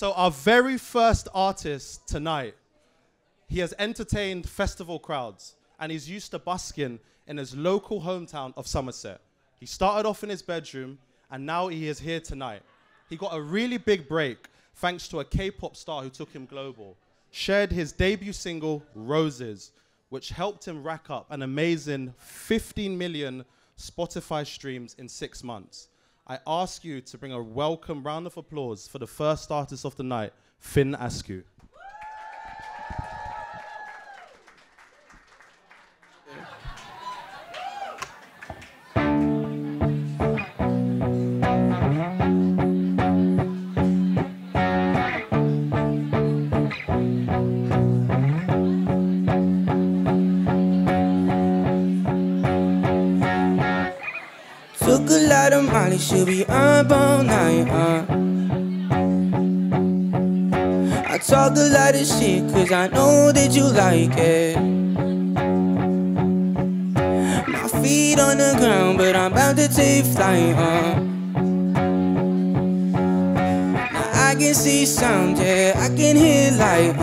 So our very first artist tonight, he has entertained festival crowds and he's used to busking in his local hometown of Somerset. He started off in his bedroom and now he is here tonight. He got a really big break thanks to a K-pop star who took him global, shared his debut single, Roses, which helped him rack up an amazing 15 million Spotify streams in 6 months. I ask you to bring a welcome round of applause for the first artist of the night, Finn Askew. Molly should be up all night, I talk a lot of shit cause I know that you like it. My feet on the ground but I'm about to take flight, Now I can see sound, yeah, I can hear light,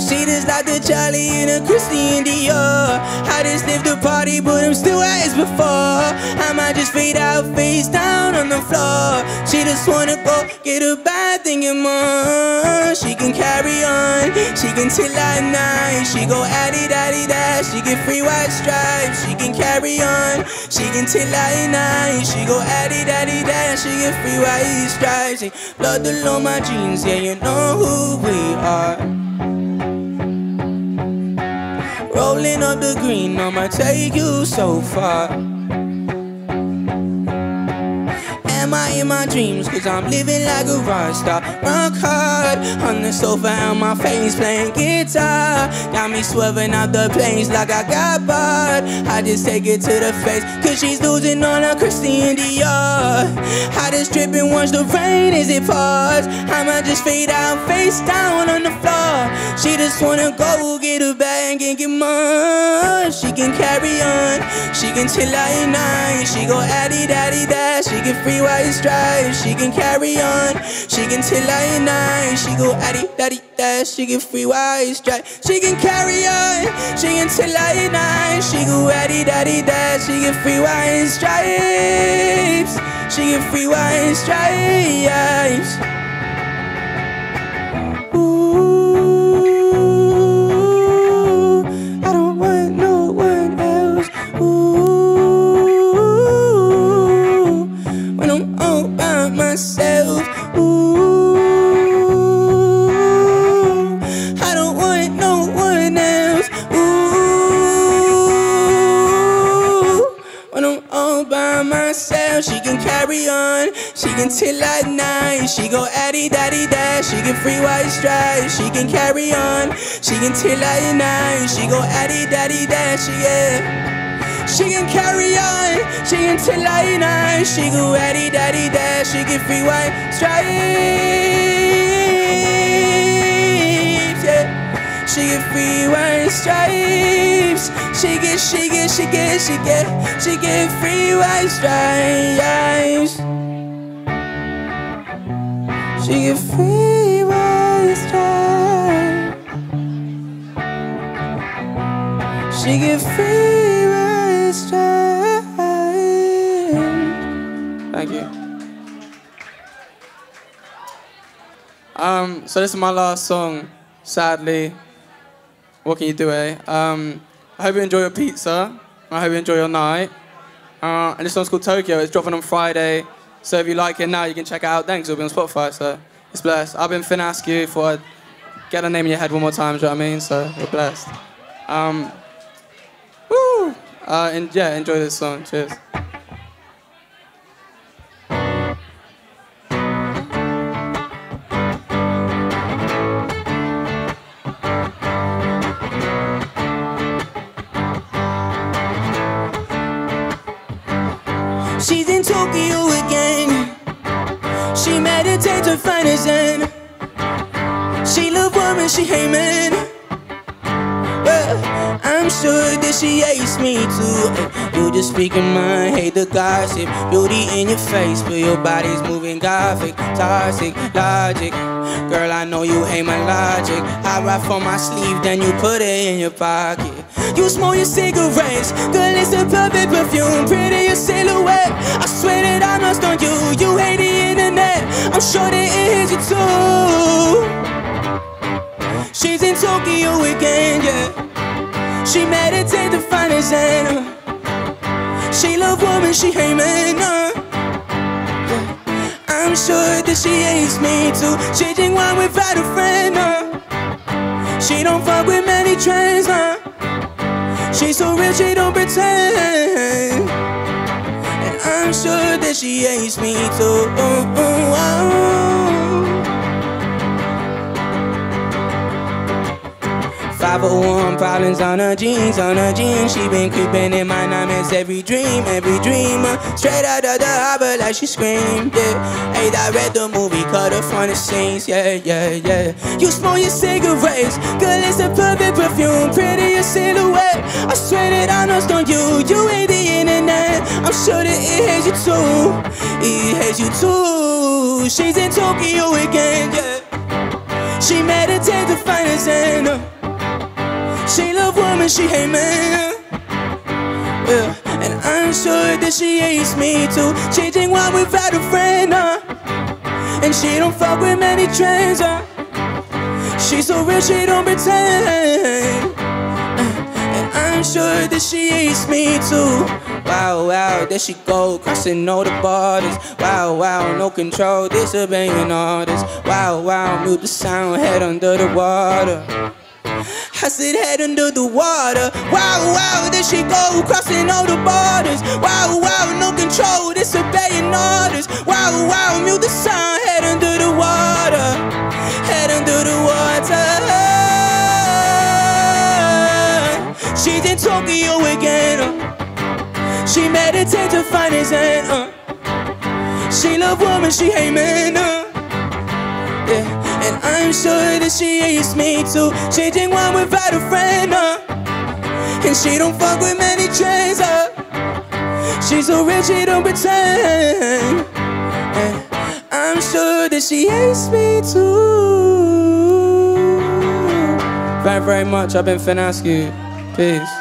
She just like the Charlie and a Christian Dior. I just lived the party, but I'm still out as before. I might just fade out, face down on the floor. She just wanna go get a bad thing and more. She can carry on, she can till at night. She go addy da, she get free white stripes. She can carry on, she can till at night. She go addy da, she get free white stripes. She blood all on my jeans, yeah, you know who we are. Rolling up the green, I'ma take you so far. Am I in my dreams? Cause I'm living like a rock star. Rock hard on the sofa and my face playing guitar. Got me swerving out the planes like I got barred. I just take it to the face cause she's losing all her Christian Dior. I just drip and watch the rain as it pours. I might just fade out, face down on the floor. She just wanna go get a bag and get more. She can carry on, she can chill out at night. She go addy da, she get free white stripes. She can carry on, she can chill out at night. She go addy da, she get free white stripes. She can carry on, she can chill out at night. She go addy da, she get free white stripes. She get free white stripes. Till at night, she go addy da, she get free white stripes. She can carry on, she can till at night. She go addy da, she yeah. She can carry on, she can till at night. She go addy da, she get free white stripes. Yeah, she get free white stripes. She get free white stripes. She get free white stripes. She get free white stripes. Thank you. So this is my last song, sadly. What can you do, eh? I hope you enjoy your pizza. I hope you enjoy your night. And this song's called Tokyo. It's dropping on Friday. So if you like it now, you can check it out then, because it'll be on Spotify, so it's blessed. I've been Finn Askew before I get the name in your head one more time, do you know what I mean? So we're blessed. And yeah, enjoy this song. Cheers. She's in Tokyo again. She meditates to find a zen. She love women, she hate men. Yeah. I'm sure that she hates me too. You just speaking mine, hate the gossip. Beauty in your face, but your body's moving gothic. Toxic, logic. Girl, I know you ain't my logic. I ride for my sleeve, then you put it in your pocket. You smoke your cigarettes, girl, it's a perfect perfume. Pretty your silhouette, I swear that I must on you. You hate the internet, I'm sure that it hits you too. She's in Tokyo again, yeah. She meditate to find his end. She love women, she hate men, yeah. I'm sure that she hates me too. Changing one without a friend, she don't fuck with many trends, she's so real, she don't pretend. And I'm sure that she hates me too. Oh. 501 problems on her jeans, she been creeping in my nightmares. Every dream, straight out of the harbor like she screamed, yeah. Hey, I read the movie, cut her from the scenes, yeah, yeah, yeah. You smoke your cigarettes, girl, it's a perfect perfume. Pretty your silhouette, I swear that I lost on you. You ain't the internet, I'm sure that it hates you too. It hates you too. She's in Tokyo again, yeah. She meditates to find us in her. She love women, she hate men, yeah. And I'm sure that she hates me too. Changing one without a friend, and she don't fuck with many trends, she's so real, she don't pretend, and I'm sure that she hates me too. Wow, wow, there she go, crossing all the borders. Wow, wow, no control, disobeying orders. Wow, wow, mute the sound, head under the water. I said head under the water. Wow, wow, there she go, crossing all the borders. Wow, wow, no control, disobeying orders. Wow, wow, mute the sound, head under the water. Head under the water. She's in Tokyo again, she meditates to find his end, she love women, she hate men, yeah. And I'm sure that she hates me too. Changing one without a friend, and she don't fuck with many trends, she's so rich, she don't pretend. And I'm sure that she hates me too. Very, very much. I've been Finn Askew. Peace.